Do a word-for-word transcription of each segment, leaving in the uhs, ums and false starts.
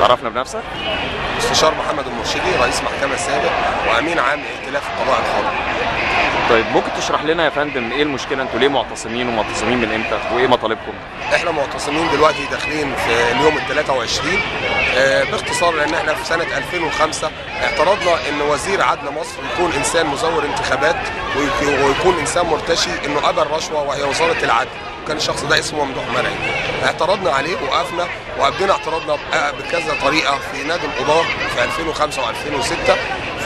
تعرفنا بنفسك؟ مستشار محمد المرشدي، رئيس محكمة سابق وأمين عام ائتلاف القضاء الحر. طيب ممكن تشرح لنا يا فندم ايه المشكلة؟ انتوا ليه معتصمين ومعتصمين من امتى؟ وايه مطالبكم؟ احنا معتصمين دلوقتي داخلين في اليوم ال ثلاثة وعشرين آه باختصار، لان احنا في سنة ألفين وخمسة اعترضنا ان وزير عدل مصر يكون انسان مزور انتخابات ويكون انسان مرتشي، انه قبل رشوة وهي وزارة العدل، وكان الشخص ده اسمه ممدوح مرعي. اعترضنا عليه وقفنا وقدمنا اعتراضنا بكذا طريقة في نادي القضاء في ألفين وخمسة وألفين وستة.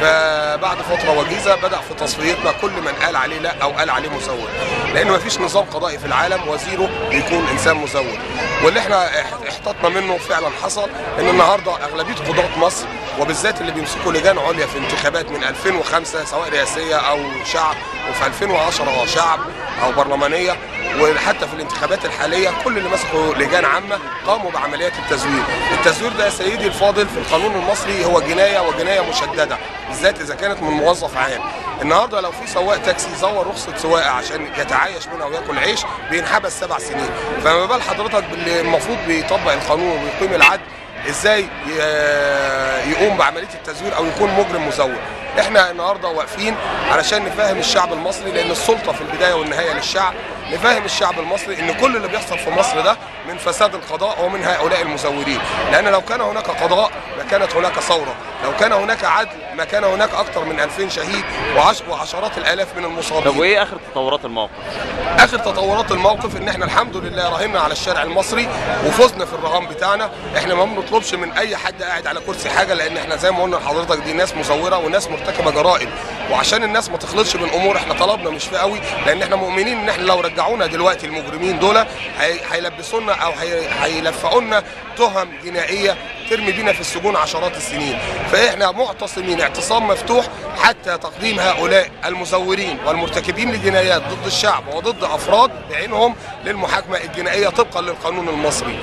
فبعد فترة وجيزة بدأ في تصفيتنا كل من قال عليه لا أو قال عليه مزور، لأن مفيش نظام قضائي في العالم وزيره بيكون إنسان مزور. واللي احنا احتطنا منه فعلا حصل، إن النهارده أغلبية قضاة مصر وبالذات اللي بيمسكوا لجان عليا في انتخابات من ألفين وخمسة سواء رئاسية أو شعب، وفي ألفين وعشرة شعب أو برلمانية، وحتى في الانتخابات الحالية كل اللي مسكوا لجان عامة قاموا بعمليات التزوير. التزوير ده يا سيدي الفاضل في القانون المصري هو جناية، وجناية مشددة بالذات إذا كانت من موظف عام. النهارده لو في سواق تاكسي زور رخصة سواقة عشان يتعايش منها وياكل عيش بينحبس سبع سنين، فما بال حضرتك اللي المفروض بيطبق القانون ويقيم العدل ازاي يقوم بعمليه التزوير او يكون مجرم مزور. احنا النهارده واقفين علشان نفهم الشعب المصري، لان السلطه في البدايه والنهايه للشعب، نفهم الشعب المصري ان كل اللي بيحصل في مصر ده من فساد القضاء ومن هؤلاء المزورين، لان لو كان هناك قضاء ما كانت هناك ثوره، لو كان هناك عدل ما كان هناك اكثر من ألفين شهيد وعش... وعشرات الالاف من المصابين. طب وايه اخر تطورات الموقف؟ اخر تطورات الموقف ان احنا الحمد لله راهنا على الشارع المصري وفزنا في الرهان بتاعنا. احنا ما بنطلبش من اي حد قاعد على كرسي حاجه، لان احنا زي ما قلنا لحضرتك دي ناس مزوره وناس مرتكبه جرائم، وعشان الناس ما تخلطش بالامور احنا طلبنا مش في قوي، لان احنا مؤمنين ان احنا لو رجعونا دلوقتي المجرمين دول هيلبسونا او هيلفقونا تهم جنائيه ترمي بينا في السجون عشرات السنين. فاحنا معتصمين اعتصام مفتوح حتى تقديم هؤلاء المزورين والمرتكبين لجنايات ضد الشعب وضد افراد بعينهم للمحاكمه الجنائيه طبقا للقانون المصري.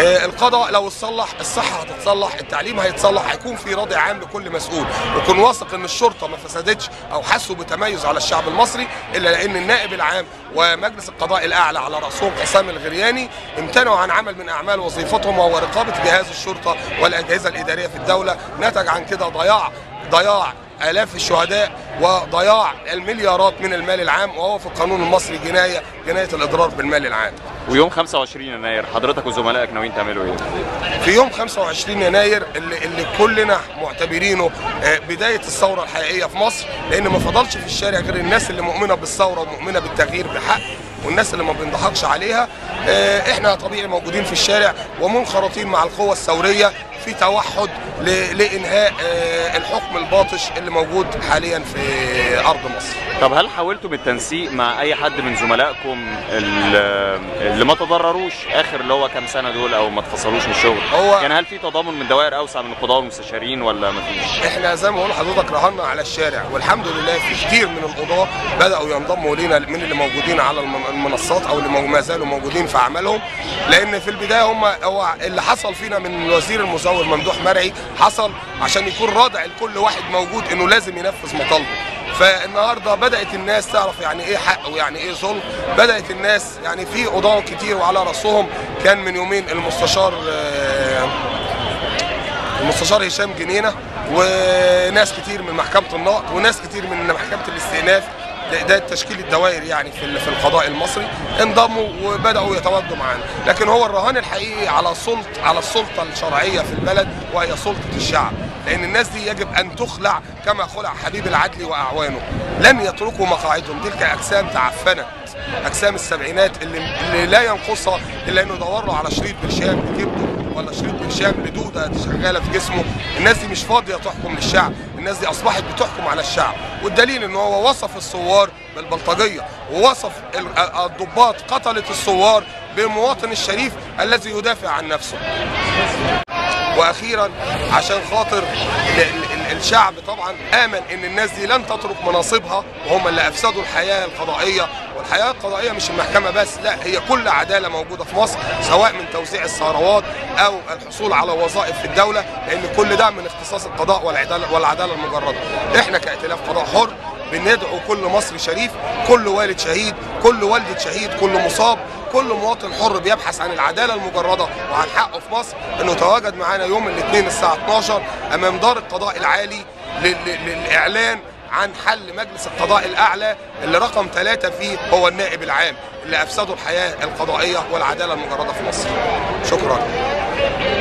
القضاء لو اتصلح، الصحه هتتصلح، التعليم هيتصلح، هيكون في رضي عام لكل مسؤول. وكن واثق ان الشرطه ما فسدتش او حسوا بتميز على الشعب المصري، الا لان النائب العام ومجلس القضاء الاعلى على راسهم حسام الغرياني امتنعوا عن عمل من اعمال وظيفتهم وهو رقابه جهاز الشرطه والاجهزه الاداريه في الدوله. نتج عن كده ضياع ضياع آلاف الشهداء وضياع المليارات من المال العام، وهو في القانون المصري جناية، جناية الإضرار بالمال العام. ويوم خمسة وعشرين يناير حضرتك وزملائك ناويين تعملوا ايه؟ في يوم خمسة وعشرين يناير اللي, اللي كلنا معتبرينه بداية الثورة الحقيقية في مصر، لأن ما فضلش في الشارع غير الناس اللي مؤمنة بالثورة ومؤمنة بالتغيير بحق، والناس اللي ما بنضحكش عليها. احنا طبيعي موجودين في الشارع ومنخرطين مع القوى الثورية في توحد لإنهاء الحكم الباطش اللي موجود حاليا في أرض مصر. طب هل حاولتوا بالتنسيق مع أي حد من زملائكم اللي ما تضرروش آخر اللي هو كام سنة دول أو ما اتفصلوش من الشغل؟ يعني هل في تضامن من دوائر أوسع من القضاء والمستشارين ولا ما فيش؟ احنا زي ما بقول لحضرتك رهنا على الشارع، والحمد لله في كتير من القضاة بدأوا ينضموا لينا من اللي موجودين على المنصات أو اللي ما زالوا موجودين في أعمالهم، لأن في البداية هم هو اللي حصل فينا من الوزير المزور ممدوح مرعي حصل عشان يكون رادع لكل واحد موجود انه لازم ينفذ مطالبه. فالنهارده بدات الناس تعرف يعني ايه حق ويعني ايه ظلم، بدات الناس يعني في قضاة كتير وعلى راسهم كان من يومين المستشار المستشار هشام جنينة، وناس كتير من محكمه النقض، وناس كتير من محكمه الاستئناف، ده تشكيل الدوائر يعني في في القضاء المصري انضموا وبداوا يتواجدوا معانا. لكن هو الرهان الحقيقي على سلطه على السلطه الشرعيه في البلد، وهي سلطه الشعب، لان الناس دي يجب ان تخلع كما خلع حبيب العدلي واعوانه. لن يتركوا مقاعدهم، تلك اجسام تعفنت، اجسام السبعينات اللي, اللي لا ينقصها الا انه يدور على شريط برشام بجبنه ولا شريط برشام بدوده شغاله في جسمه. الناس دي مش فاضيه تحكم للشعب، الناس دي اصبحت بتحكم على الشعب، والدليل ان هو وصف الثوار بالبلطجيه، ووصف الضباط قتله الثوار بالمواطن الشريف الذي يدافع عن نفسه. واخيرا عشان خاطر الشعب طبعا امن ان الناس دي لن تترك مناصبها، وهم اللي افسدوا الحياه القضائيه. والحياه القضائيه مش المحكمه بس، لا، هي كل عداله موجوده في مصر، سواء من توزيع الثروات او الحصول على وظائف في الدوله، لان كل ده من اختصاص القضاء والعداله والعداله المجرده. احنا كائتلاف قضاء حر بندعو كل مصري شريف، كل والد شهيد، كل والده شهيد، كل مصاب كل مواطن حر بيبحث عن العداله المجرده وعن حقه في مصر انه يتواجد معانا يوم الاثنين الساعه اتناشر امام دار القضاء العالي للاعلان عن حل مجلس القضاء الاعلى اللي رقم ثلاثة فيه هو النائب العام اللي افسدوا الحياه القضائيه والعداله المجرده في مصر. شكرا.